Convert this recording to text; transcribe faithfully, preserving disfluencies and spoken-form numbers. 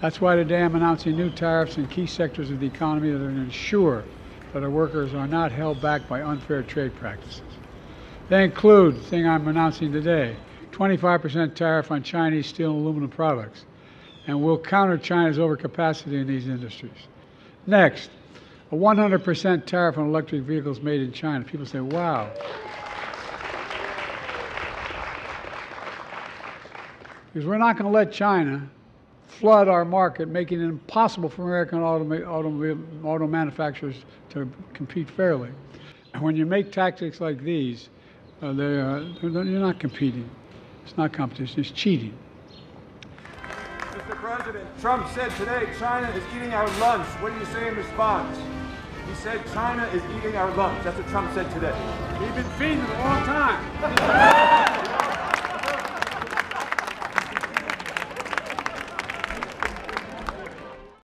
That's why today I'm announcing new tariffs in key sectors of the economy that are to ensure that our workers are not held back by unfair trade practices. They include, the thing I'm announcing today, twenty-five percent tariff on Chinese steel and aluminum products, and will counter China's overcapacity in these industries. Next, a one hundred percent tariff on electric vehicles made in China. People say, wow. Because we're not going to let China flood our market, making it impossible for American autom autom auto manufacturers to compete fairly. And when you make tactics like these, uh, they are, you're not competing. It's not competition, it's cheating. Mister President, Trump said today China is eating our lunch. What do you say in response? He said China is eating our lunch. That's what Trump said today. We've been feeding them a long time.